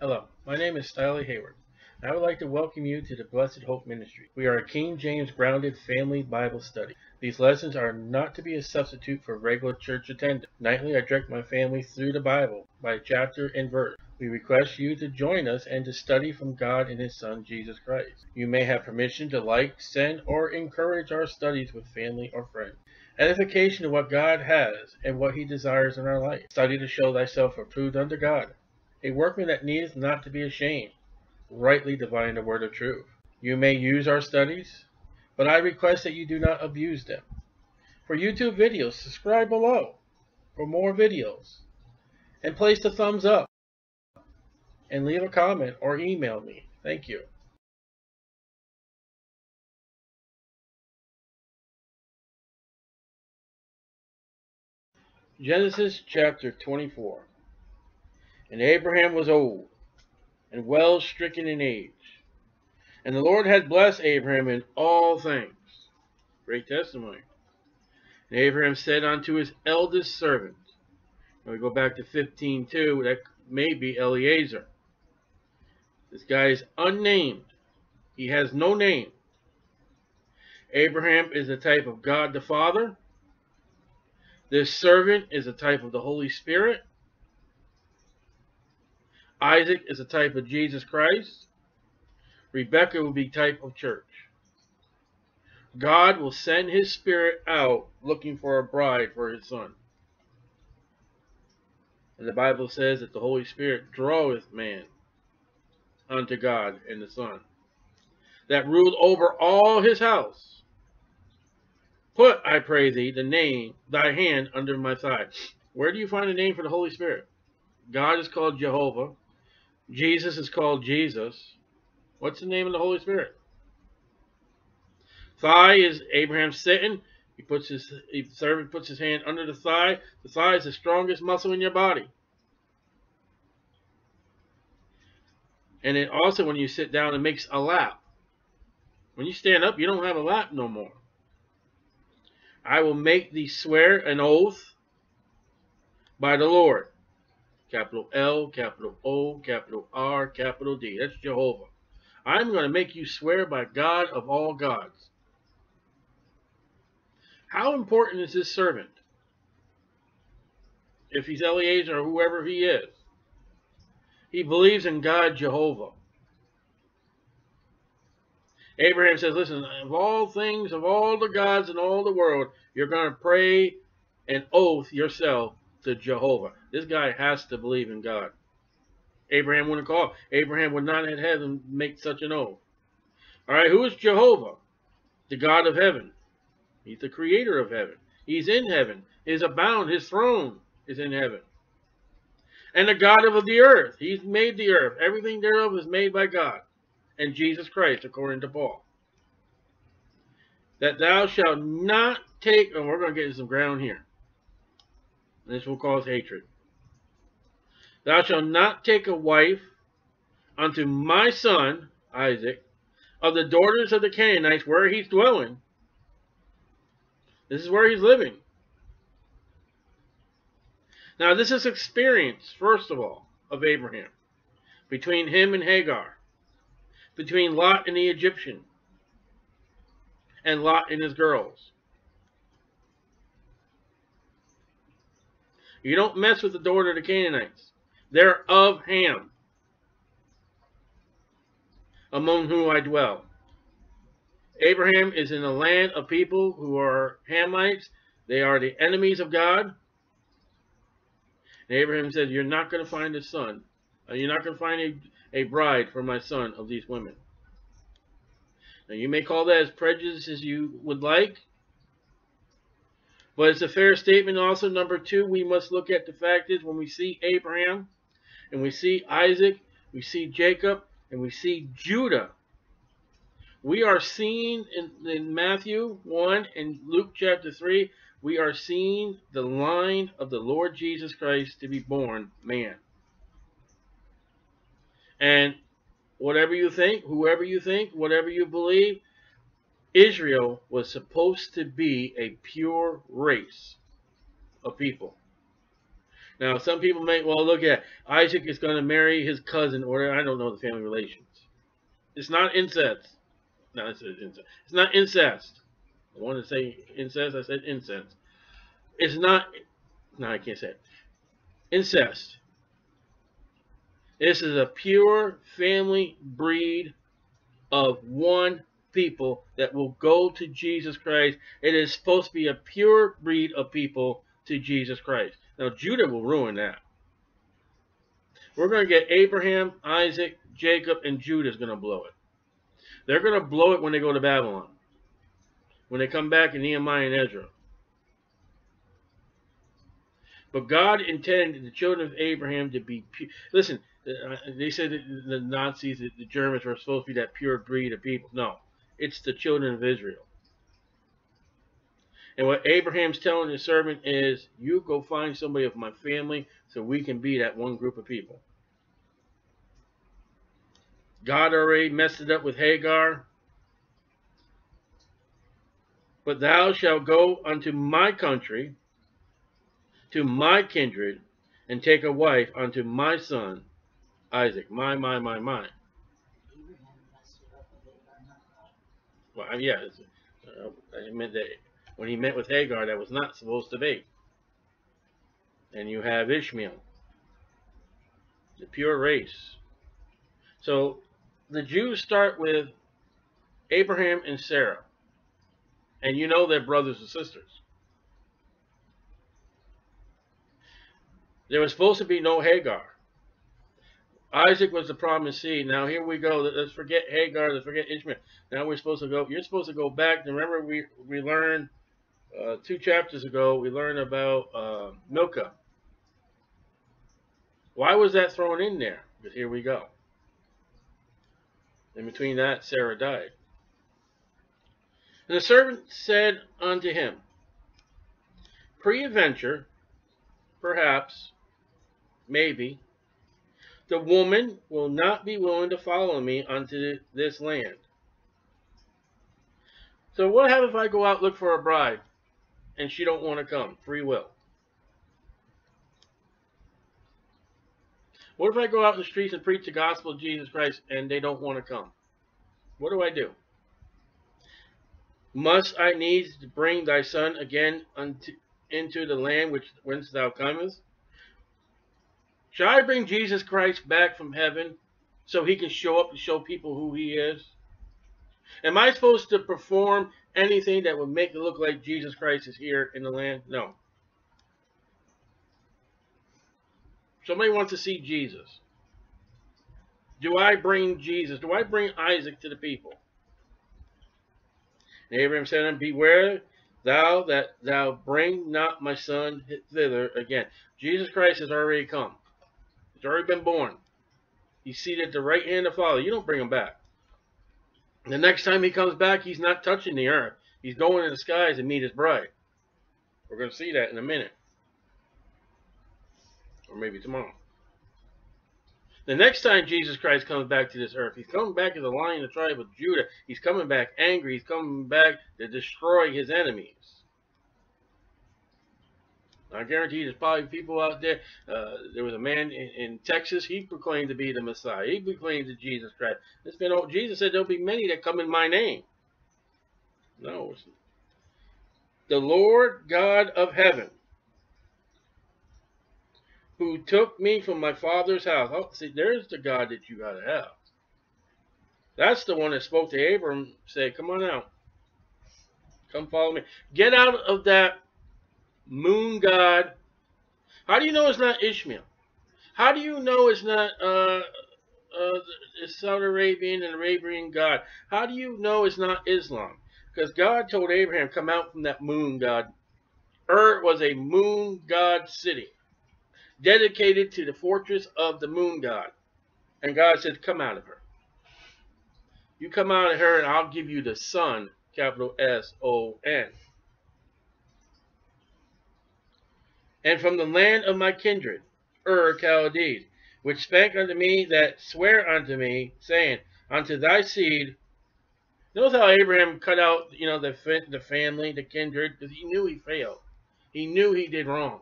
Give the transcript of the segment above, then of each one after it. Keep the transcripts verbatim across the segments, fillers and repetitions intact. Hello, my name is Stanley Hayward, and I would like to welcome you to the Blessed Hope Ministry. We are a King James grounded family Bible study. These lessons are not to be a substitute for regular church attendance. Nightly, I direct my family through the Bible by chapter and verse. We request you to join us and to study from God and His Son, Jesus Christ. You may have permission to like, send, or encourage our studies with family or friends. Edification of what God has and what He desires in our life. Study to show thyself approved unto God, a workman that needeth not to be ashamed, rightly dividing the word of truth. You may use our studies, but I request that you do not abuse them. For YouTube videos, subscribe below for more videos, and place the thumbs up, and leave a comment or email me. Thank you. Genesis chapter twenty-four. And Abraham was old, and well stricken in age. And the Lord had blessed Abraham in all things. Great testimony. And Abraham said unto his eldest servant, and we go back to fifteen two, that may be Eliezer. This guy is unnamed. He has no name. Abraham is a type of God the Father. This servant is a type of the Holy Spirit. Isaac is a type of Jesus Christ. Rebekah will be type of church. God will send His Spirit out looking for a bride for His Son. And the Bible says that the Holy Spirit draweth man unto God and the Son, that ruled over all His house. Put, I pray thee, the name, thy hand under my thigh. Where do you find a name for the Holy Spirit? God is called Jehovah. Jesus is called Jesus. What's the name of the Holy Spirit? Thigh is Abraham sitting. He puts his he servant puts his hand under the thigh. The thigh is the strongest muscle in your body. And it also, when you sit down, it makes a lap. When you stand up, you don't have a lap no more. I will make thee swear an oath by the Lord. Capital L, capital O, capital R, capital D. That's Jehovah. I'm going to make you swear by God of all gods. How important is this servant? If he's Eliezer or whoever he is. He believes in God, Jehovah. Abraham says, listen, of all things, of all the gods in all the world, you're going to pray an oath yourself to Jehovah. This guy has to believe in God. Abraham wouldn't call. Abraham would not have had him make such an oath. All right, who is Jehovah? The God of heaven. He's the creator of heaven. He's in heaven. He's abound. His throne is in heaven. And the God of the earth. He's made the earth. Everything thereof is made by God. And Jesus Christ, according to Paul. That thou shalt not take, and we're going to get some ground here. This will cause hatred. Thou shalt not take a wife unto my son, Isaac, of the daughters of the Canaanites, where he's dwelling. This is where he's living. Now, this is experience, first of all, of Abraham. Between him and Hagar. Between Lot and the Egyptian. And Lot and his girls. You don't mess with the daughter of the Canaanites. They're of Ham, among whom I dwell. Abraham is in the land of people who are Hamites. They are the enemies of God. And Abraham said, you're not going to find a son. You're not going to find a, a bride for my son of these women. Now, you may call that as prejudice as you would like. But it's a fair statement. Also, number two, we must look at the fact is when we see Abraham and we see Isaac, we see Jacob, and we see Judah. We are seen in, in Matthew one and Luke chapter three, we are seeing the line of the Lord Jesus Christ to be born man. And whatever you think, whoever you think, whatever you believe, Israel was supposed to be a pure race of people. Now, some people may, well, look at Isaac is going to marry his cousin, or I don't know the family relations. It's not incest. No, it's incest. It's not incest. I wanted to say incest. I said incense. It's not. No, I can't say it. Incest. This is a pure family breed of one people that will go to Jesus Christ. It is supposed to be a pure breed of people to Jesus Christ. Now, Judah will ruin that. We're going to get Abraham, Isaac, Jacob, and Judah is going to blow it. They're going to blow it when they go to Babylon, when they come back in Nehemiah and Ezra. But God intended the children of Abraham to be pure. Listen, they said that the Nazis, the Germans were supposed to be that pure breed of people. No, it's the children of Israel. And what Abraham's telling his servant is, you go find somebody of my family so we can be that one group of people. God already messed it up with Hagar. But thou shalt go unto my country, to my kindred, and take a wife unto my son, Isaac. My, my, my, my. Well, yeah, I meant that when he met with Hagar, that was not supposed to be. And you have Ishmael, the pure race. So the Jews start with Abraham and Sarah. And you know they're brothers and sisters. There was supposed to be no Hagar. Isaac was the promised seed. Now here we go. Let's forget Hagar. Let's forget Ishmael. Now we're supposed to go. You're supposed to go back. Remember we, we learned uh, two chapters ago, we learned about uh, Milcah. Why was that thrown in there? Because here we go. In between that, Sarah died. And the servant said unto him, Peradventure, perhaps, maybe, the woman will not be willing to follow me unto this land. So what happens if I go out, look for a bride, and she don't want to come? Free will. What if I go out in the streets and preach the gospel of Jesus Christ and they don't want to come? What do I do? Must I needs bring thy son again unto into the land which whence thou comest? Shall I bring Jesus Christ back from heaven so he can show up and show people who he is? Am I supposed to perform anything that would make it look like Jesus Christ is here in the land? No. Somebody wants to see Jesus. Do I bring Jesus? Do I bring Isaac to the people? And Abraham said unto him, Beware thou that thou bring not my son thither again. Jesus Christ has already come. He's already been born. He's seated at the right hand of the Father. You don't bring him back. The next time he comes back, he's not touching the earth. He's going in the skies to meet his bride. We're going to see that in a minute. Or maybe tomorrow. The next time Jesus Christ comes back to this earth, he's coming back as a lion of the tribe of Judah. He's coming back angry. He's coming back to destroy his enemies. I guarantee there's probably people out there. Uh, there was a man in, in Texas. He proclaimed to be the Messiah. He proclaimed to Jesus Christ. It's been old. Jesus said, there'll be many that come in my name. No. It's the Lord God of heaven, who took me from my father's house. Oh, see, there's the God that you got to have. That's the one that spoke to Abram, said, come on out. Come follow me. Get out of that moon god. How do you know it's not Ishmael? How do you know it's not uh, uh, the Saudi Arabian and Arabian god? How do you know it's not Islam? Because God told Abraham, come out from that moon god. Ur was a moon god city, dedicated to the fortress of the moon god. And God said, come out of her. You come out of her and I'll give you the son, capital S O N. And from the land of my kindred, Ur Chaldees, which spake unto me that swear unto me, saying, unto thy seed. Notice how Abraham cut out, you know, the, the family, the kindred, because he knew he failed. He knew he did wrong.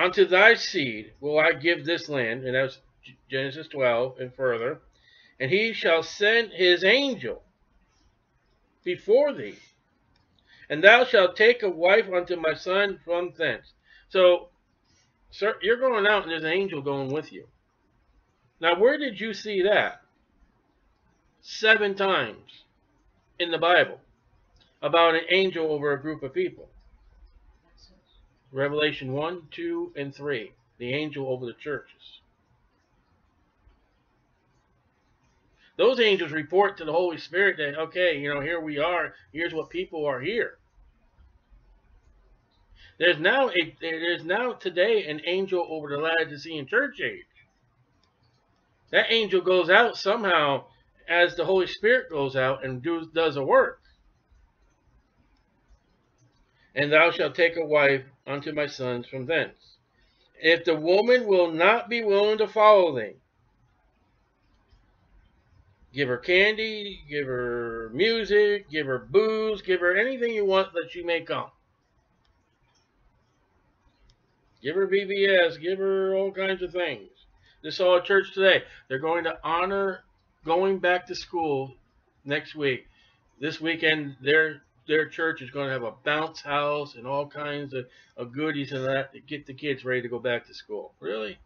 Unto thy seed will I give this land, and that's Genesis twelve and further, and he shall send his angel before thee, and thou shalt take a wife unto my son from thence. So, sir, you're going out and there's an angel going with you. Now, where did you see that? Seven times in the Bible about an angel over a group of people. Revelation one, two, and three. The angel over the churches. Those angels report to the Holy Spirit that, okay, you know, here we are. Here's what people are here. There's now, a, there's now today an angel over the Laodicean church age. That angel goes out somehow as the Holy Spirit goes out and do, does a work. And thou shalt take a wife unto my sons from thence. If the woman will not be willing to follow thee, give her candy, give her music, give her booze, give her anything you want that she may come. Give her V B S, give her all kinds of things. This all church today. They're going to honor going back to school next week. This weekend, their their church is going to have a bounce house and all kinds of, of goodies and that to get the kids ready to go back to school. Really?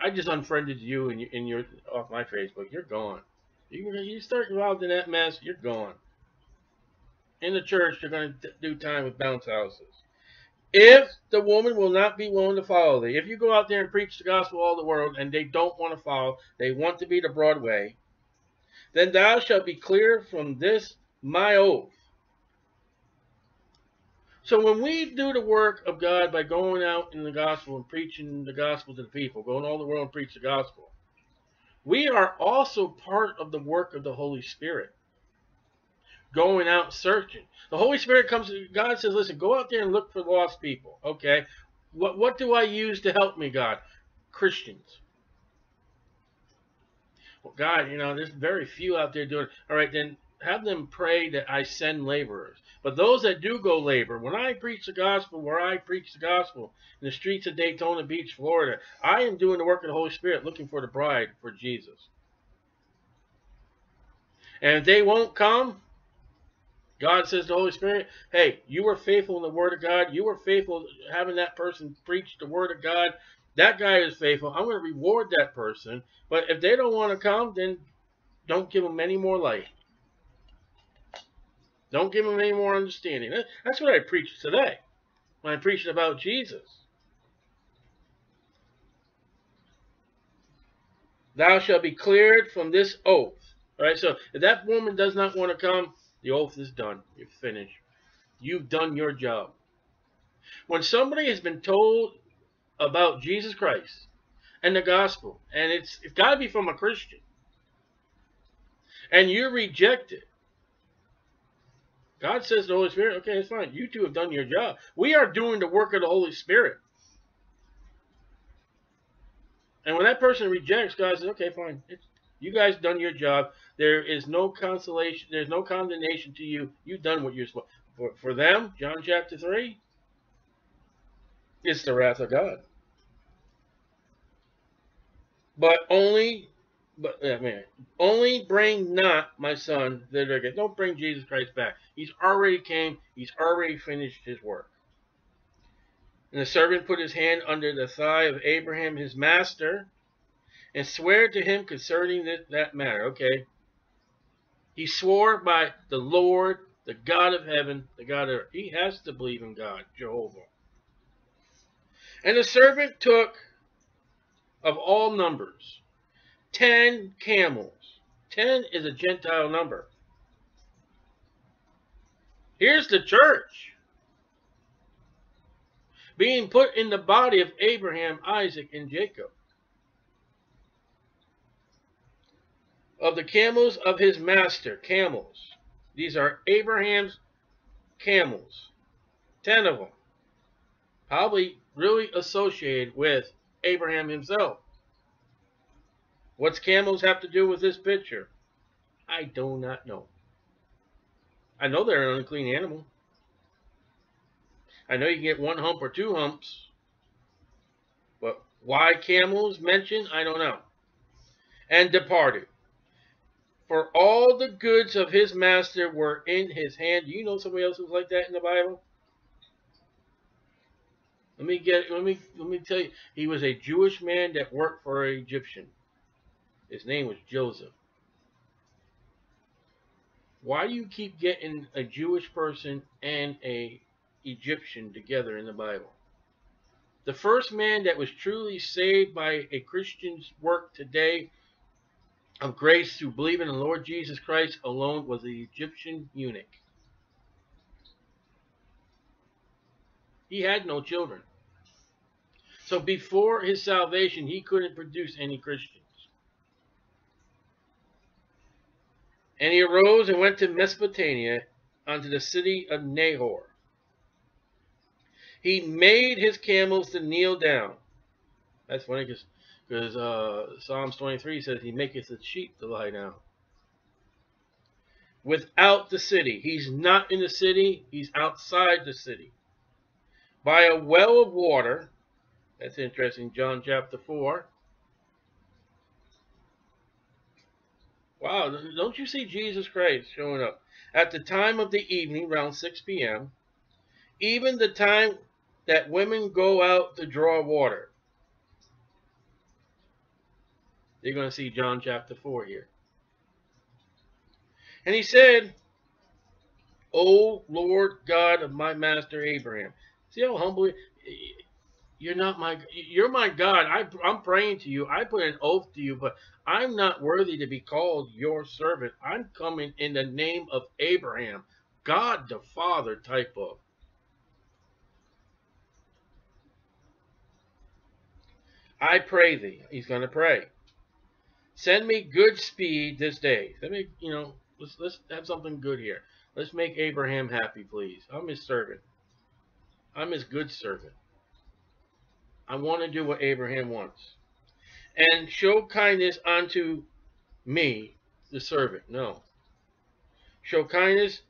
I just unfriended you and, you, and you're off my Facebook. You're gone. You, you start involved in that mess, you're gone. In the church, they're going to do time with bounce houses. If the woman will not be willing to follow thee, if you go out there and preach the gospel all the world and they don't want to follow, they want to be the broad way, then thou shalt be clear from this my oath. So when we do the work of God by going out in the gospel and preaching the gospel to the people, going all the world and preach the gospel, we are also part of the work of the Holy Spirit. Going out searching. The Holy Spirit comes, God says, listen, go out there and look for lost people. Okay, what, what do I use to help me, God? Christians. Well, God, you know, there's very few out there doing it. All right, then have them pray that I send laborers. But those that do go labor, when I preach the gospel, where I preach the gospel, in the streets of Daytona Beach, Florida, I am doing the work of the Holy Spirit, looking for the bride for Jesus. And if they won't come, God says to the Holy Spirit, hey, you were faithful in the Word of God. You were faithful having that person preach the Word of God. That guy is faithful. I'm going to reward that person. But if they don't want to come, then don't give them any more light. Don't give them any more understanding. That's what I preach today when I preach about Jesus. Thou shalt be cleared from this oath. All right, so if that woman does not want to come, the oath is done. You're finished. You've done your job. When somebody has been told about Jesus Christ and the gospel, and it's, it's got to be from a Christian, and you reject it, God says to the Holy Spirit, okay, it's fine. You two have done your job. We are doing the work of the Holy Spirit. And when that person rejects, God says, okay, fine. It's, you guys done your job. There is no consolation. There's no condemnation to you. You've done what you're supposed to. For, for them, John chapter three, it's the wrath of God. But only, but I mean, only bring not my son thither again. Don't bring Jesus Christ back. He's already came. He's already finished his work. And the servant put his hand under the thigh of Abraham, his master, and swear to him concerning that, that matter. Okay. He swore by the Lord, the God of heaven, the God of earth. He has to believe in God, Jehovah. And the servant took of all numbers ten camels. Ten is a Gentile number. Here's the church being put in the body of Abraham, Isaac, and Jacob. Of the camels of his master. Camels. These are Abraham's camels. Ten of them. Probably really associated with Abraham himself. What's camels have to do with this picture? I do not know. I know they're an unclean animal. I know you can get one hump or two humps, but why camels mentioned, I don't know. And departed. For all the goods of his master were in his hand. Do you know somebody else who's like that in the Bible? Let me get. Let me. Let me tell you. He was a Jewish man that worked for an Egyptian. His name was Joseph. Why do you keep getting a Jewish person and a Egyptian together in the Bible? The first man that was truly saved by a Christian's work today of grace through believing in the Lord Jesus Christ alone was the Egyptian eunuch. He had no children. So before his salvation, he couldn't produce any Christians. And he arose and went to Mesopotamia unto the city of Nahor. He made his camels to kneel down. That's funny because Because uh, Psalms twenty-three says he maketh the sheep to lie down. Without the city. He's not in the city. He's outside the city. By a well of water. That's interesting. John chapter four. Wow. Don't you see Jesus Christ showing up? At the time of the evening, around six P M Even the time that women go out to draw water. You're going to see John chapter four here. And he said, O Lord God of my master Abraham. See how humble he, you're not my, you're my God. I, I'm praying to you. I put an oath to you, but I'm not worthy to be called your servant. I'm coming in the name of Abraham, God the Father type of. I pray thee. He's going to pray. Send me good speed this day. Let me, you know, let's, let's have something good here. Let's make Abraham happy, please. I'm his servant. I'm his good servant. I want to do what Abraham wants. And show kindness unto me, the servant. No. Show kindness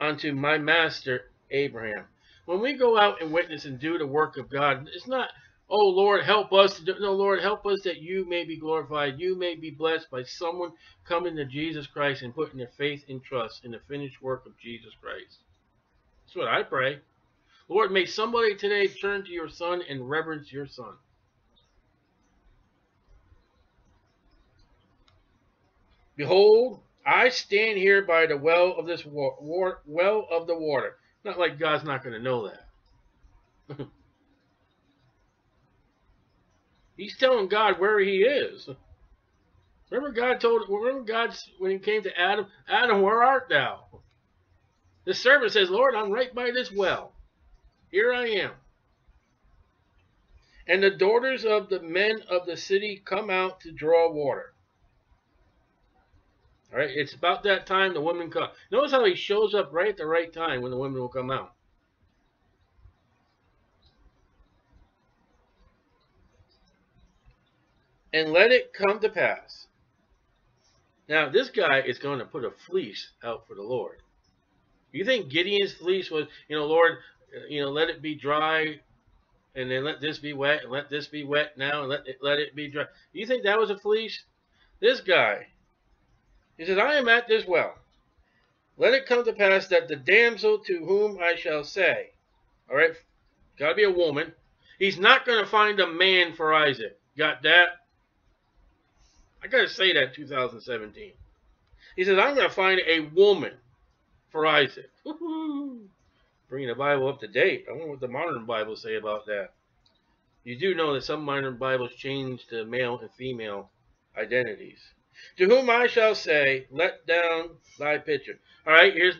unto my master, Abraham. When we go out and witness and do the work of God, it's not... Oh, Lord, help us. To do, no, Lord, help us that you may be glorified. You may be blessed by someone coming to Jesus Christ and putting their faith and trust in the finished work of Jesus Christ. That's what I pray. Lord, may somebody today turn to your son and reverence your son. Behold, I stand here by the well of this wa war well of the water. Not like God's not going to know that. He's telling God where he is. Remember God told, remember God when he came to Adam, Adam, where art thou? The servant says, Lord, I'm right by this well. Here I am. And the daughters of the men of the city come out to draw water. All right, it's about that time the women come. Notice how he shows up right at the right time when the women will come out. And let it come to pass. Now, this guy is going to put a fleece out for the Lord. You think Gideon's fleece was, you know, Lord, you know, let it be dry, and then let this be wet, and let this be wet now, and let it, let it be dry. You think that was a fleece? This guy, he says, I am at this well. Let it come to pass that the damsel to whom I shall say, all right, got to be a woman. He's not going to find a man for Isaac. Got that? I got to say that in two thousand seventeen. He says, I'm going to find a woman for Isaac. Bringing the Bible up to date. I wonder what the modern Bibles say about that. You do know that some modern Bibles change the male and female identities. To whom I shall say, let down thy pitcher. All right, here's,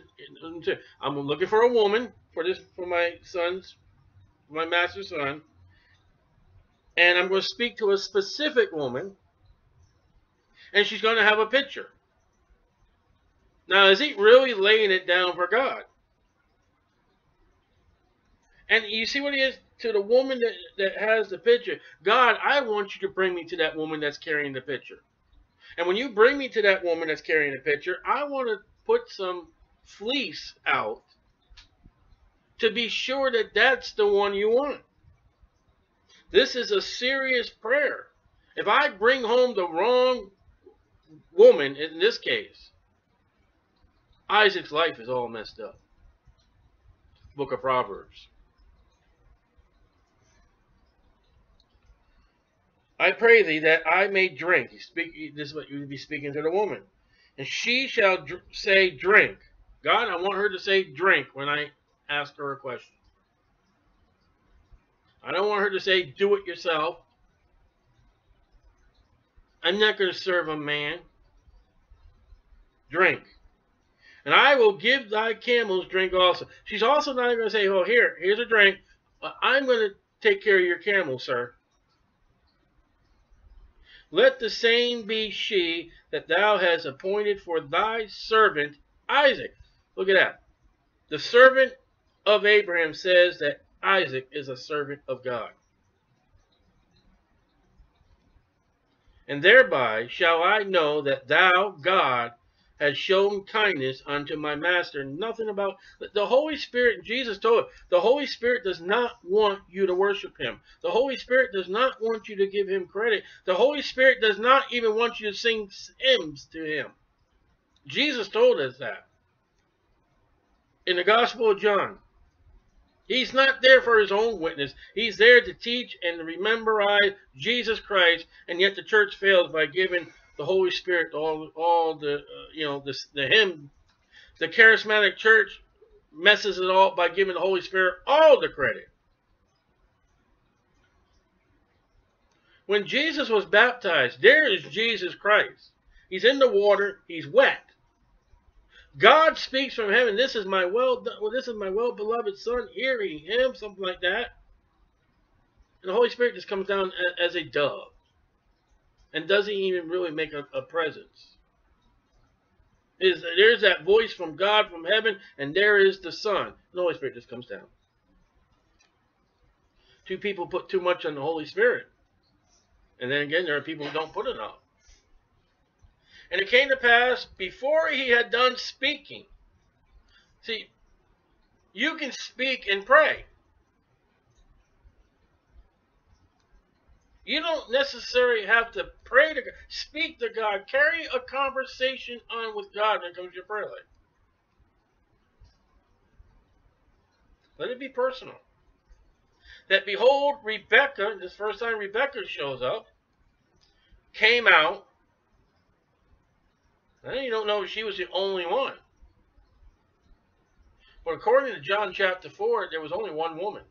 I'm looking for a woman for this, for my son's, my master's son. And I'm going to speak to a specific woman. And she's going to have a picture. Now, is he really laying it down for God? And you see what he is to the woman that, that has the picture. God, I want you to bring me to that woman that's carrying the picture. And when you bring me to that woman that's carrying the picture, I want to put some fleece out to be sure that that's the one you want. This is a serious prayer. If I bring home the wrong woman, in this case, Isaac's life is all messed up. Book of Proverbs. I pray thee that I may drink. You speak, this is what you would be speaking to the woman. And she shall dr say drink. God, I want her to say drink when I ask her a question. I don't want her to say do it yourself. I'm not going to serve a man. Drink. And I will give thy camels drink also. She's also not even going to say, oh, here, here's a drink. But I'm going to take care of your camel, sir. Let the same be she that thou hast appointed for thy servant Isaac. Look at that. The servant of Abraham says that Isaac is a servant of God. And thereby shall I know that thou, God, has shown kindness unto my master. Nothing about the Holy Spirit. Jesus told it. The Holy Spirit does not want you to worship him. The Holy Spirit does not want you to give him credit. The Holy Spirit does not even want you to sing hymns to him. Jesus told us that in the Gospel of John. He's not there for his own witness. He's there to teach and to rememberize Jesus Christ. And yet the church fails by giving the Holy Spirit, all, all the, uh, you know, the, the hymn. The charismatic church messes it all by giving the Holy Spirit all the credit. When Jesus was baptized, there is Jesus Christ. He's in the water. He's wet. God speaks from heaven. This is my well, well this is my well-beloved son. Hear ye him, something like that. And the Holy Spirit just comes down as a dove. And doesn't even really make a, a presence. Is there's that voice from God from heaven, and there is the Son. And the Holy Spirit just comes down. Two people put too much on the Holy Spirit. And then again, there are people who don't put enough. And it came to pass before he had done speaking. See, you can speak and pray. You don't necessarily have to pray to God, speak to God, carry a conversation on with God when it comes to your prayer life. Let it be personal. That behold, Rebekah, this first time Rebekah shows up, came out. And you don't know if she was the only one. But according to John chapter four, there was only one woman.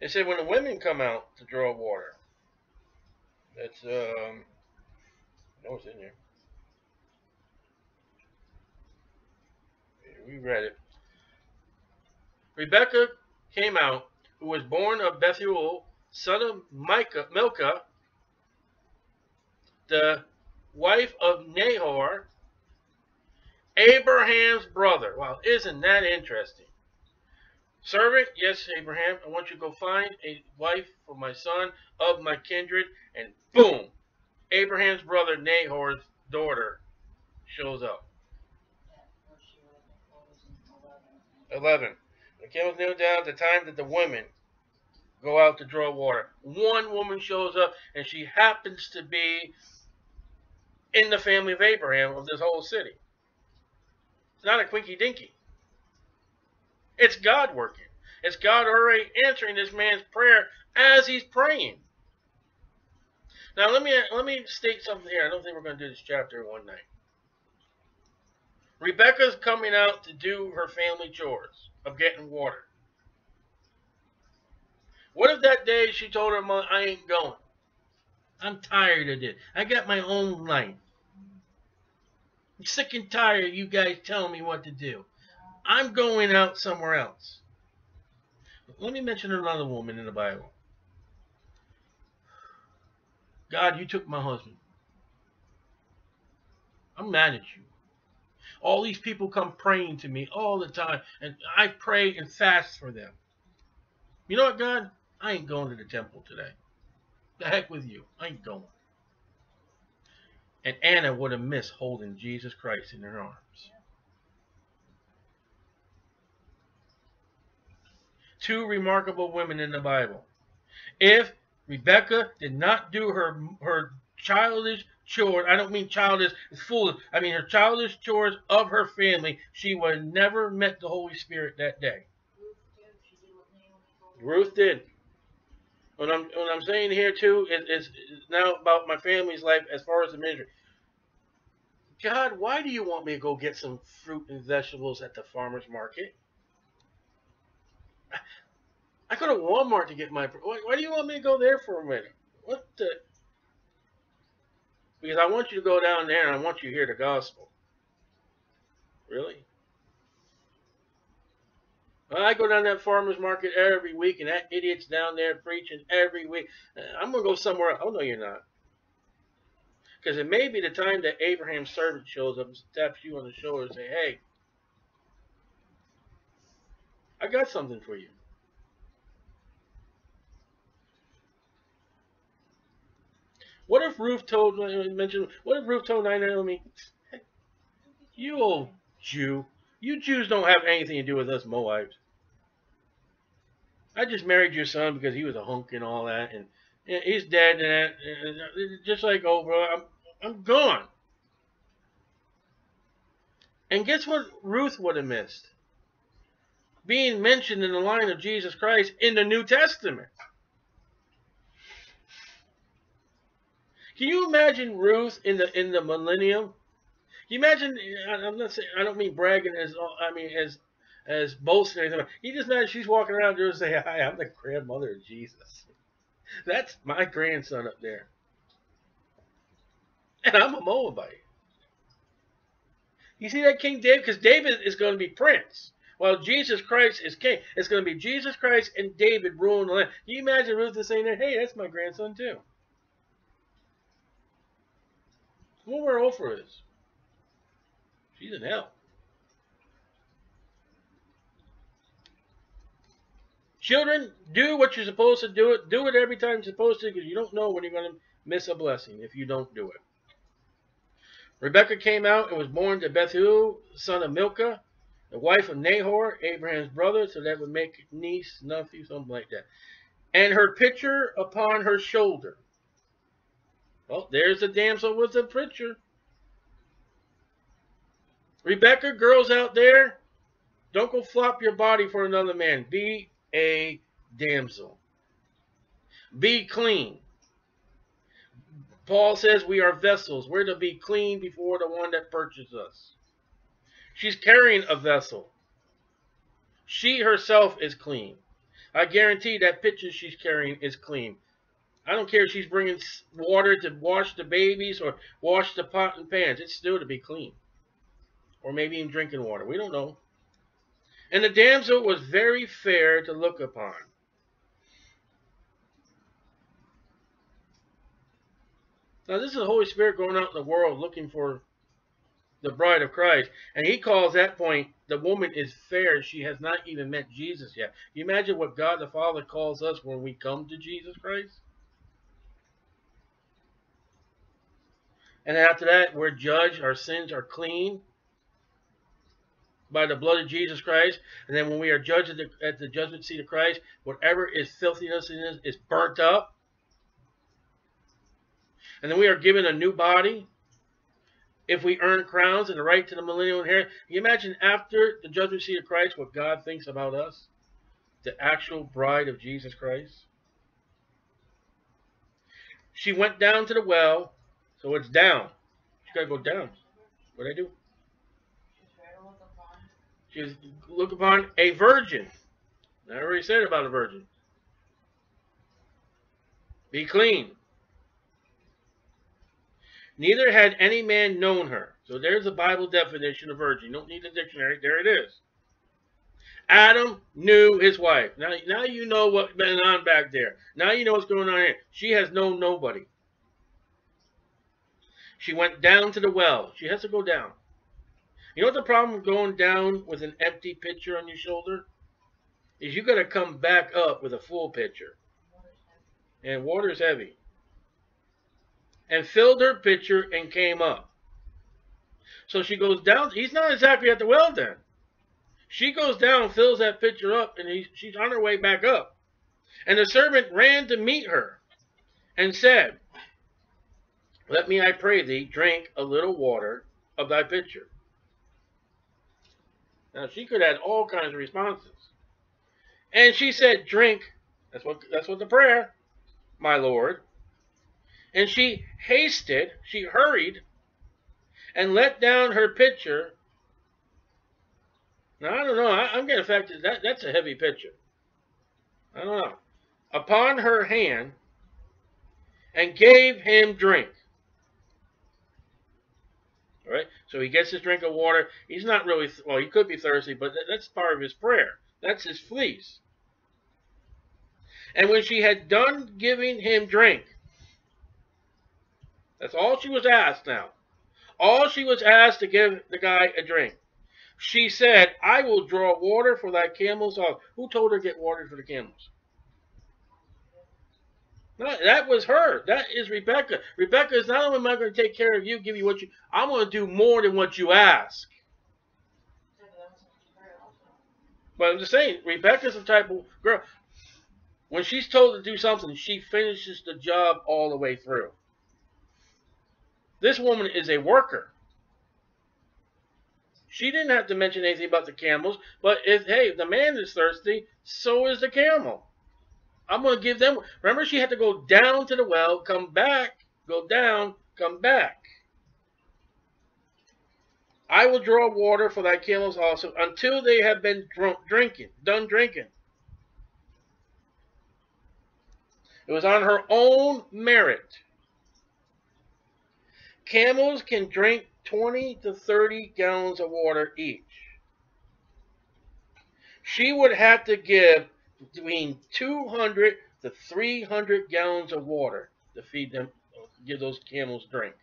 It said when the women come out to draw water. That's um I know it's in here. We read it. Rebekah came out, who was born of Bethuel, son of Micah, Milcah, the wife of Nahor, Abraham's brother. Wow, isn't that interesting? Servant, yes, Abraham, I want you to go find a wife for my son of my kindred. And boom, Abraham's brother, Nahor's daughter, shows up. eleven. The camels kneel down at the time that the women go out to draw water. One woman shows up, and she happens to be in the family of Abraham of this whole city. It's not a quinky dinky. It's God working. It's God already answering this man's prayer as he's praying. Now let me let me state something here. I don't think we're going to do this chapter one night. Rebekah's coming out to do her family chores of getting water. What if that day she told her mom, I ain't going. I'm tired of this. I got my own life. I'm sick and tired of you guys telling me what to do. I'm going out somewhere else. Let me mention another woman in the Bible. God, you took my husband. I'm mad at you. All these people come praying to me all the time, and I pray and fast for them. You know what, God? I ain't going to the temple today. The heck with you. I ain't going. And Anna would have missed holding Jesus Christ in her arms. two remarkable women in the Bible. If Rebekah did not do her her childish chores, I don't mean childish, it's foolish, I mean her childish chores of her family, she would have never met the Holy Spirit that day. Ruth did. What I'm, what I'm saying here too is, is now about my family's life as far as the ministry. God, why do you want me to go get some fruit and vegetables at the farmer's market? I go to Walmart to get my... Why, why do you want me to go there for a minute? What the... Because I want you to go down there and I want you to hear the gospel. Really? I go down to that farmer's market every week and that idiot's down there preaching every week. I'm going to go somewhere else. Oh, no, you're not. Because it may be the time that Abraham's servant shows up and taps you on the shoulder and say, hey, I got something for you. What if Ruth told, mentioned, what if Ruth told Naomi, hey, you old Jew, you Jews don't have anything to do with us Moabites. I just married your son because he was a hunk and all that, and yeah, he's dead, and that, and just like over. I'm, I'm gone. And guess what Ruth would have missed? Being mentioned in the line of Jesus Christ in the New Testament. Can you imagine Ruth in the in the millennium? Can you imagine? I'm not saying, I don't mean bragging as I mean as as boasting. You just imagine she's walking around there and saying, "Hi, I'm the grandmother of Jesus. That's my grandson up there. And I'm a Moabite." You see that King David? Because David is going to be prince, while Jesus Christ is king. It's going to be Jesus Christ and David ruling the land. Can you imagine Ruth is saying that, hey, that's my grandson too? Well, where Oprah is. She's in hell. Children, do what you're supposed to do it. Do it every time you're supposed to, because you don't know when you're going to miss a blessing if you don't do it. Rebekah came out and was born to Bethuel, son of Milcah, the wife of Nahor, Abraham's brother, so that would make niece, nephew, something like that. And her pitcher upon her shoulder. Well, there's the damsel with the pitcher. Rebekah, girls out there, don't go flop your body for another man. Be a damsel. Be clean. Paul says we are vessels. We're to be clean before the one that purchased us. She's carrying a vessel. She herself is clean. I guarantee that pitcher she's carrying is clean. I don't care if she's bringing water to wash the babies or wash the pot and pans. It's still to be clean. Or maybe even drinking water. We don't know. And the damsel was very fair to look upon. Now this is the Holy Spirit going out in the world looking for the bride of Christ. And he calls that point, the woman is fair. She has not even met Jesus yet. You imagine what God the Father calls us when we come to Jesus Christ? And after that, we're judged. Our sins are clean by the blood of Jesus Christ, and then when we are judged at the, at the judgment seat of Christ, whatever is filthiness in us is burnt up, and then we are given a new body if we earn crowns and the right to the millennial inheritance. Can you imagine after the judgment seat of Christ what God thinks about us, the actual bride of Jesus Christ? She went down to the well, so it's down. She's got to go down. What did I do? Is look upon a virgin. I already said about a virgin. Be clean. Neither had any man known her. So there's the Bible definition of virgin. You don't need a dictionary. There it is. Adam knew his wife. Now, now you know what's been on back there. Now you know what's going on here. She has known nobody. She went down to the well. She has to go down. You know what the problem with going down with an empty pitcher on your shoulder is? You got to come back up with a full pitcher. And water's heavy. And filled her pitcher and came up. So she goes down. He's not exactly at the well then. She goes down, fills that pitcher up, and he, she's on her way back up. And the servant ran to meet her and said, Let me, I pray thee, drink a little water of thy pitcher. Now, she could have had all kinds of responses. And she said, Drink. That's what, that's what the prayer, my Lord. And she hasted, she hurried, and let down her pitcher. Now, I don't know. I, I'm getting affected. That, that's a heavy pitcher. I don't know. Upon her hand, and gave him drink. All right. So he gets his drink of water. He's not really, well, he could be thirsty, but that, that's part of his prayer. That's his fleece. And when she had done giving him drink, that's all she was asked now. All she was asked to give the guy a drink. She said, I will draw water for thy camels off. Who told her to get water for the camels? No, that was her. That is Rebekah. Rebekah is not only am I going to take care of you, give you what you, I'm going to do more than what you ask. But I'm just saying, Rebekah's the type of girl, when she's told to do something, she finishes the job all the way through. This woman is a worker. She didn't have to mention anything about the camels, but if, hey, if the man is thirsty, so is the camel. I'm going to give them. Remember, she had to go down to the well, come back, go down, come back. I will draw water for thy camels also until they have been drunk, drinking, done drinking. It was on her own merit. Camels can drink twenty to thirty gallons of water each. She would have to give between two hundred to three hundred gallons of water to feed them, give those camels drink.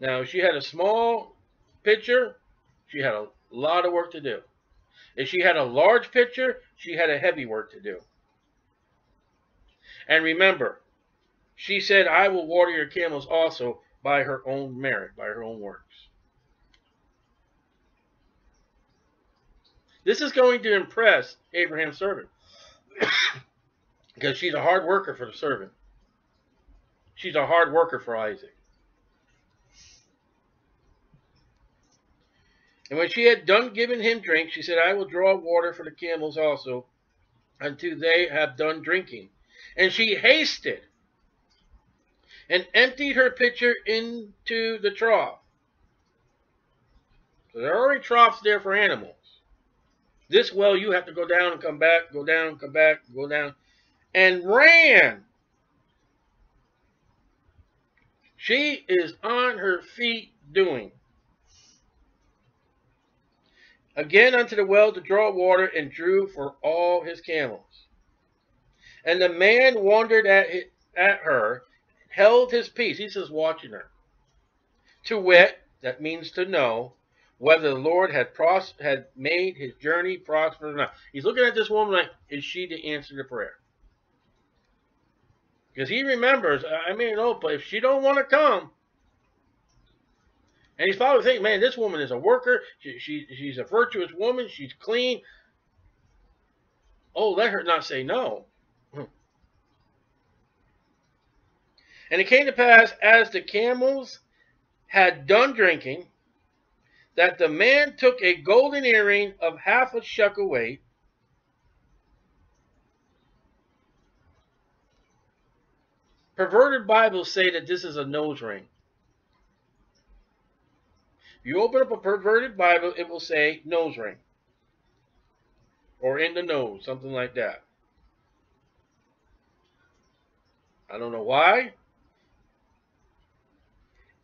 Now, if she had a small pitcher, she had a lot of work to do. If she had a large pitcher, she had a heavy work to do. And remember, she said, I will water your camels also by her own merit, by her own works. This is going to impress Abraham's servant because she's a hard worker for the servant. She's a hard worker for Isaac. And when she had done giving him drink, she said, I will draw water for the camels also until they have done drinking. And she hasted and emptied her pitcher into the trough. So there are already troughs there for animals. This well, you have to go down and come back, go down, come back, go down, and ran. She is on her feet doing. Again unto the well to draw water, and drew for all his camels. And the man wondered at, it, at her, held his peace. He's just watching her. To wit, that means to know whether the Lord had pros had made his journey prosperous or not. He's looking at this woman like, is she the answer to prayer? Because he remembers, I mean, no, but if she don't want to come, and he's probably thinking, man, this woman is a worker. She, she, she's a virtuous woman. She's clean. Oh, let her not say no. And it came to pass, as the camels had done drinking, that the man took a golden earring of half a shekel weight, perverted Bibles say that this is a nose ring. You open up a perverted Bible, it will say nose ring, or in the nose, something like that. I don't know why.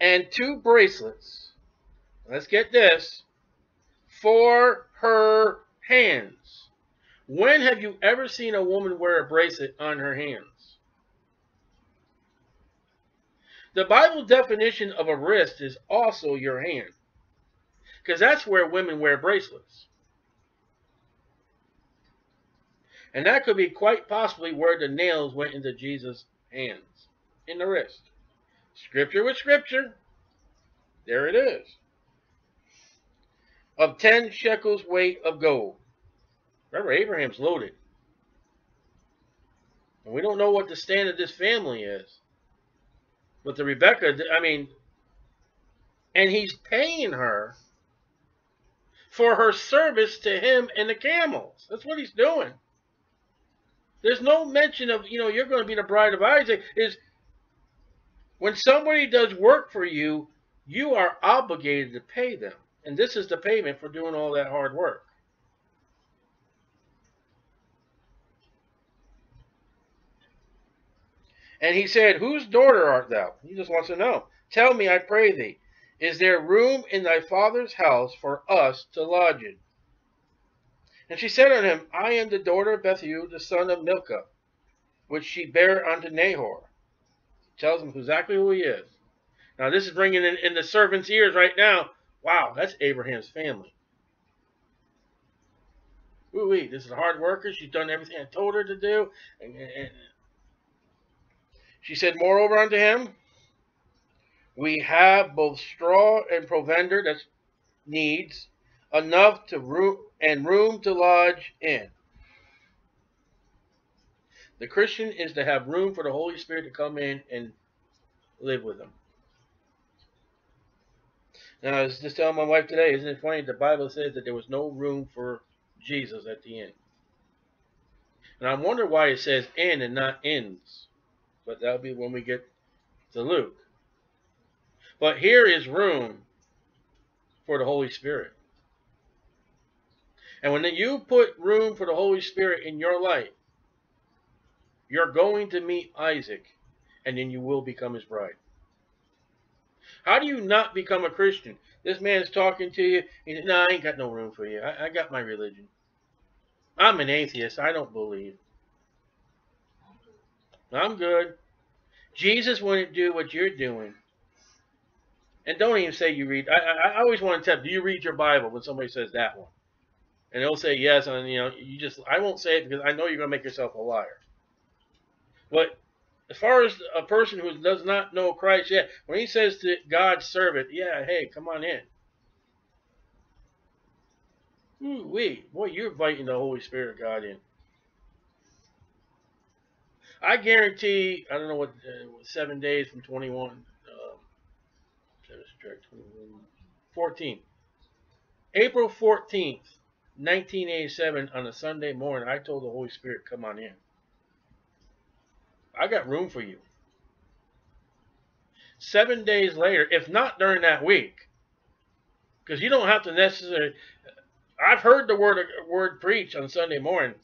And two bracelets. Let's get this. For her hands. When have you ever seen a woman wear a bracelet on her hands? The Bible definition of a wrist is also your hand. Because that's where women wear bracelets. And that could be quite possibly where the nails went into Jesus' hands. In the wrist. Scripture with scripture. There it is. of ten shekels weight of gold. Remember, Abraham's loaded. And we don't know what the stand of this family is. But the Rebekah, I mean, and he's paying her for her service to him and the camels. That's what he's doing. There's no mention of, you know, you're going to be the bride of Isaac. Is when somebody does work for you, you are obligated to pay them. And this is the payment for doing all that hard work. And he said, whose daughter art thou? He just wants to know. Tell me, I pray thee, is there room in thy father's house for us to lodge in? And she said unto him, I am the daughter of Bethuel, the son of Milcah, which she bare unto Nahor. She tells him exactly who he is. Now this is ringing in, in the servant's ears right now. Wow, that's Abraham's family. Ooh wee, this is a hard worker. She's done everything I told her to do. And, and, she said, moreover unto him, we have both straw and provender, that's needs, enough to room and room to lodge in. The Christian is to have room for the Holy Spirit to come in and live with them. Now, I was just telling my wife today, isn't it funny? The Bible says that there was no room for Jesus at the end. And I wonder why it says in and not ends. But that'll be when we get to Luke. But here is room for the Holy Spirit. And when you put room for the Holy Spirit in your life, you're going to meet Isaac, and then you will become his bride. How do you not become a Christian? This man is talking to you. He says, no, I ain't got no room for you. I, I got my religion. I'm an atheist. I don't believe. I'm good. Jesus wouldn't do what you're doing. And don't even say you read. I, I, I always want to tell, do you read your Bible when somebody says that one? And they'll say yes, and you know, you just, I won't say it because I know you're going to make yourself a liar. But as far as a person who does not know Christ yet, when he says to God's servant, yeah, hey, come on in. Ooh, wee, boy, you're inviting the Holy Spirit of God in. I guarantee, I don't know what, uh, seven days from twenty-one, um, fourteen. April fourteenth, nineteen eighty-seven, on a Sunday morning, I told the Holy Spirit, come on in. I got room for you. Seven days later, if not during that week, because you don't have to necessarily, I've heard the word, word preached on Sunday morning,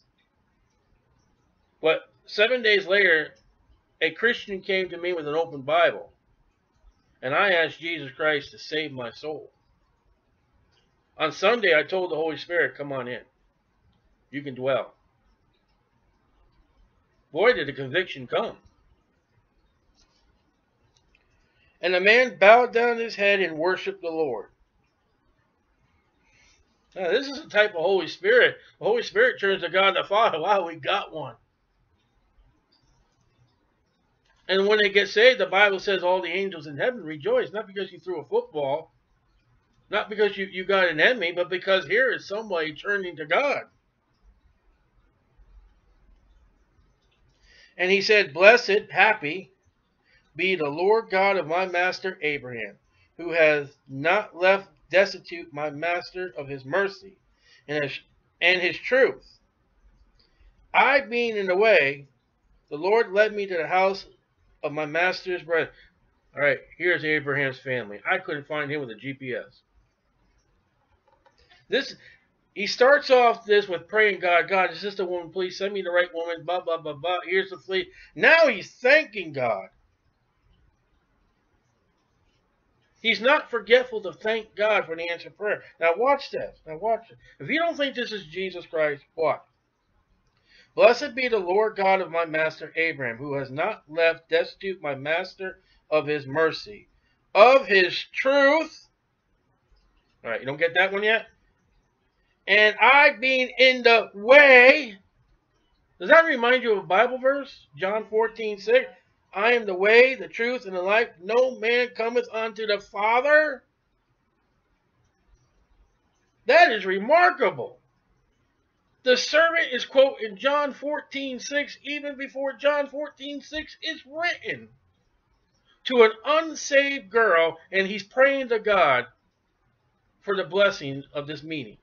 but seven days later, a Christian came to me with an open Bible, and I asked Jesus Christ to save my soul. On Sunday, I told the Holy Spirit, come on in. You can dwell. Boy, did the conviction come. And the man bowed down his head and worshiped the Lord. Now, this is the type of Holy Spirit. The Holy Spirit turns to God the Father. Wow, we got one. And when they get saved, the Bible says all the angels in heaven rejoice. Not because you threw a football. Not because you, you got an enemy, but because here is somebody turning to God. And he said, blessed, happy, be the Lord God of my master Abraham, who has not left destitute my master of his mercy and his, and his truth. I being in the way, the Lord led me to the house of my master's brother. All right, here's Abraham's family. I couldn't find him with a G P S. This, he starts off this with praying, God, God, is this the woman? Please send me the right woman, blah, blah, blah, blah. Here's the fleet. Now he's thanking God. He's not forgetful to thank God for the answered prayer. Now watch this. Now watch it. If you don't think this is Jesus Christ, watch. Blessed be the Lord God of my master Abraham, who has not left destitute my master of his mercy, of his truth. All right, you don't get that one yet? And I being in the way. Does that remind you of a Bible verse? John fourteen, six. I am the way, the truth, and the life. No man cometh unto the Father That is remarkable. The servant is, quote, in John fourteen six, even before John fourteen six is written, to an unsaved girl, and he's praying to God for the blessing of this meeting.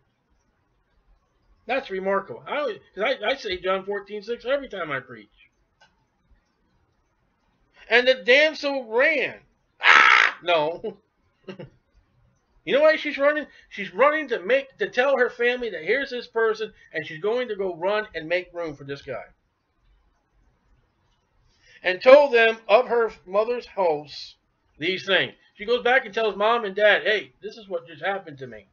That's remarkable. I, I, I say John fourteen six every time I preach. And the damsel ran. Ah! No. You know why she's running? She's running to make to tell her family that here's this person, and she's going to go run and make room for this guy. And told them of her mother's house these things. She goes back and tells mom and dad, hey, this is what just happened to me.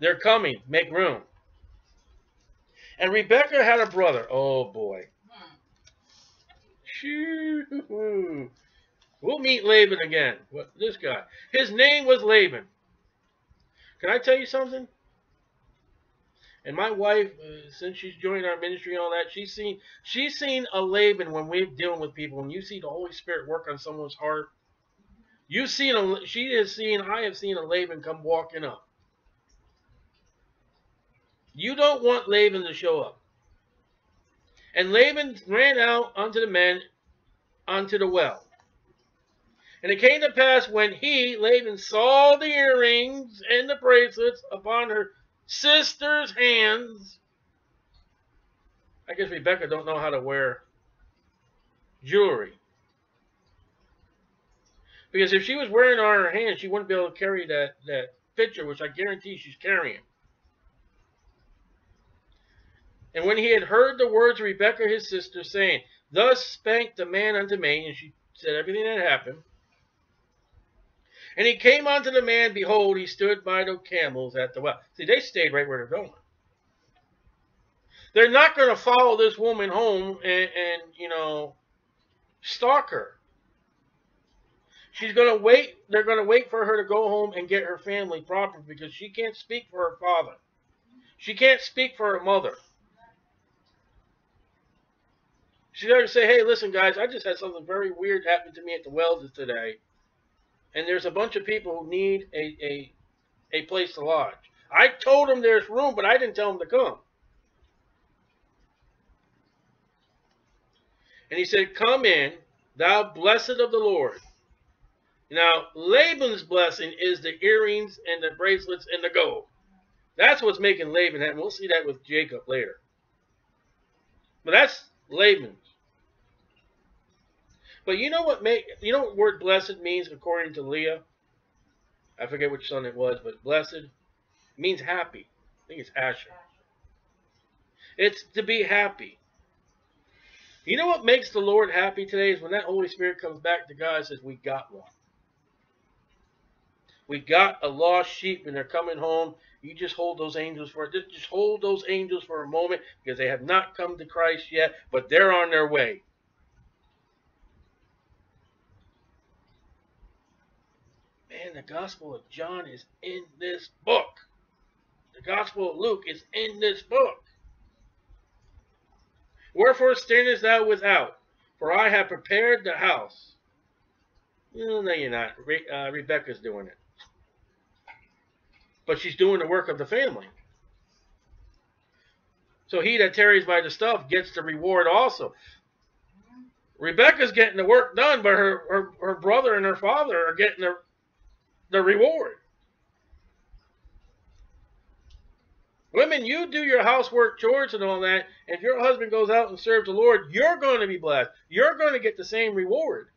They're coming. Make room. And Rebekah had a brother. Oh, boy. Shoo. We'll meet Laban again. What, this guy. His name was Laban. Can I tell you something? And my wife, uh, since she's joined our ministry and all that, she's seen she's seen a Laban when we're dealing with people. When you see the Holy Spirit work on someone's heart, you've seen a, she has seen, I have seen a Laban come walking up. You don't want Laban to show up. And Laban ran out unto the men, unto the well. And it came to pass when he, Laban, saw the earrings and the bracelets upon her sister's hands. I guess Rebekah don't know how to wear jewelry. Because if she was wearing it on her hand, she wouldn't be able to carry that, that picture, which I guarantee she's carrying. And when he had heard the words of Rebekah, his sister, saying, thus spake the man unto me, and she said everything that happened. And he came unto the man, behold, he stood by the camels at the well. See, they stayed right where they're going. They're not going to follow this woman home and, and, you know, stalk her. She's going to wait. They're going to wait for her to go home and get her family proper, because she can't speak for her father. She can't speak for her mother. She's going to say, hey, listen, guys, I just had something very weird happen to me at the wells today. And there's a bunch of people who need a, a, a place to lodge. I told them there's room, but I didn't tell them to come. And he said, come in, thou blessed of the Lord. Now, Laban's blessing is the earrings and the bracelets and the gold. That's what's making Laban happen. We'll see that with Jacob later. But that's Laban's. But you know what make you know what word blessed means according to Leah? I forget which son it was, but blessed means happy. I think it's Asher. It's to be happy. You know what makes the Lord happy today is when that Holy Spirit comes back to God and says, we got one. We got a lost sheep and they're coming home. You just hold those angels for it. Just hold those angels for a moment, because they have not come to Christ yet, but they're on their way. Man, the Gospel of John is in this book. The Gospel of Luke is in this book. Wherefore standest thou without? For I have prepared the house. No, no, you're not. Re uh, Rebekah's doing it. But she's doing the work of the family. So he that tarries by the stuff gets the reward also. Rebekah's getting the work done, but her, her, her brother and her father are getting the, the reward. Women, you do your housework, chores, and all that. If your husband goes out and serves the Lord, you're going to be blessed. You're going to get the same reward.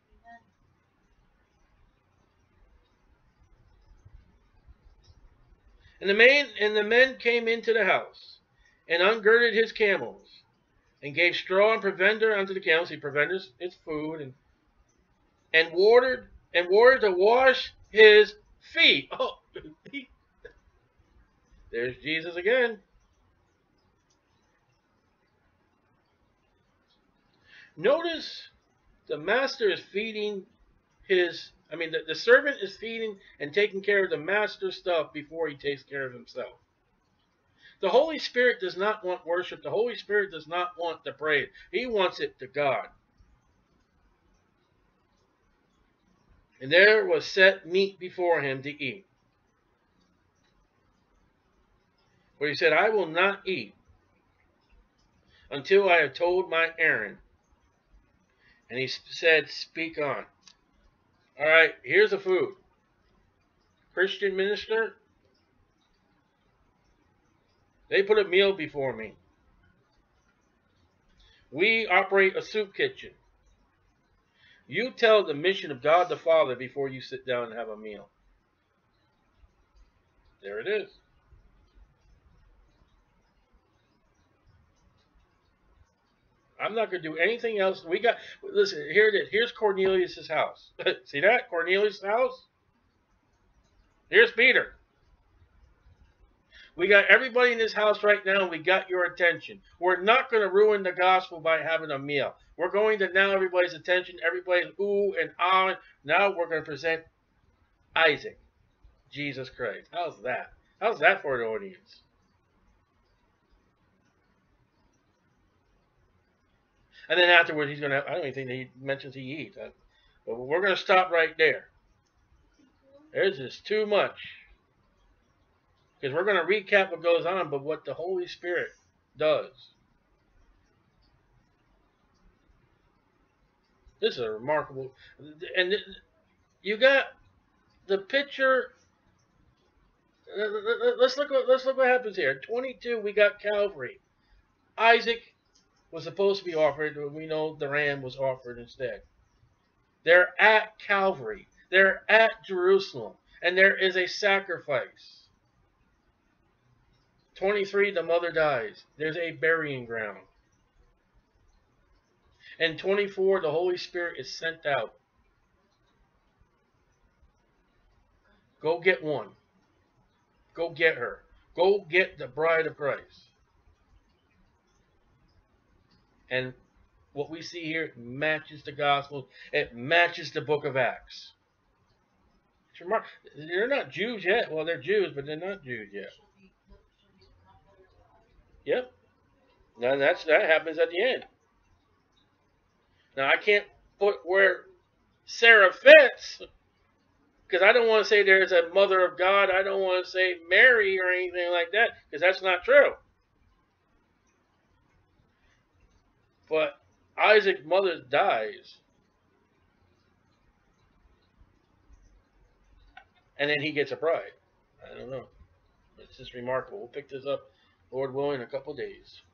And the man and the men came into the house, and ungirded his camels, and gave straw and provender unto the camels. He provended his food, and and watered and water to wash his feet. Oh, there's Jesus again. Notice the master is feeding his. I mean, the, the servant is feeding and taking care of the master's stuff before he takes care of himself. The Holy Spirit does not want worship. The Holy Spirit does not want the praise. He wants it to God. And there was set meat before him to eat. where he said, I will not eat until I have told my errand. And he said, speak on. All right, here's the food. Christian minister, they put a meal before me. We operate a soup kitchen. You tell the mission of God the Father before you sit down and have a meal. There it is. I'm not going to do anything else. We got, listen, here it is. Here's Cornelius' house. See that? Cornelius' house. Here's Peter. We got everybody in this house right now. We got your attention. We're not going to ruin the gospel by having a meal. We're going to now everybody's attention, everybody's ooh and ah. Now we're going to present Isaac, Jesus Christ. How's that? How's that for an audience? And then afterwards, he's going to have, I don't even think he mentions he eats. But we're going to stop right there. There's just too much. Because we're going to recap what goes on, but what the Holy Spirit does. This is a remarkable. And you got the picture. Let's look what, let's look what happens here. twenty-two, we got Calvary. Isaac was supposed to be offered, but we know the ram was offered instead. They're at Calvary. They're at Jerusalem. And there is a sacrifice. twenty-three, the mother dies. There's a burying ground. And twenty-four, the Holy Spirit is sent out. Go get one. Go get her. Go get the bride of Christ. And what we see here matches the gospel. It matches the book of Acts. It's remarkable. They're not Jews yet. Well, they're Jews, but they're not Jews yet. Yep. Now that's, that happens at the end. Now I can't put where Sarah fits, because I don't want to say there's a mother of God. I don't want to say Mary or anything like that, because that's not true. But Isaac's mother dies. And then he gets a bride. I don't know. It's just remarkable. We'll pick this up, Lord willing, in a couple days.